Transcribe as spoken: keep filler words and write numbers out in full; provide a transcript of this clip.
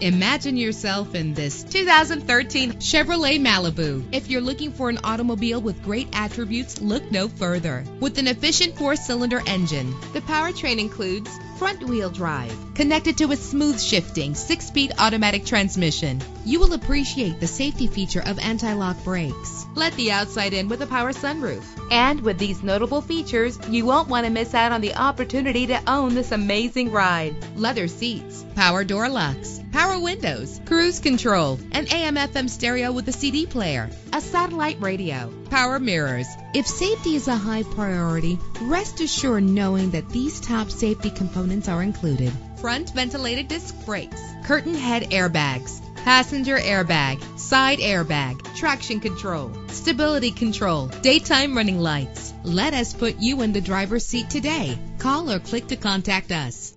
Imagine yourself in this two thousand thirteen Chevrolet Malibu. If you're looking for an automobile with great attributes, look no further. With an efficient four-cylinder engine, the powertrain includes front-wheel drive connected to a smooth shifting six-speed automatic transmission. You will appreciate the safety feature of anti-lock brakes. Let the outside in with a power sunroof. And with these notable features, you won't want to miss out on the opportunity to own this amazing ride. Leather seats, power door locks, power windows, cruise control, an A M F M stereo with a C D player, a satellite radio, power mirrors. If safety is a high priority, rest assured knowing that these top safety components are included: front ventilated disc brakes, curtain head airbags, passenger airbag, side airbag, traction control, stability control, daytime running lights. Let us put you in the driver's seat today. Call or click to contact us.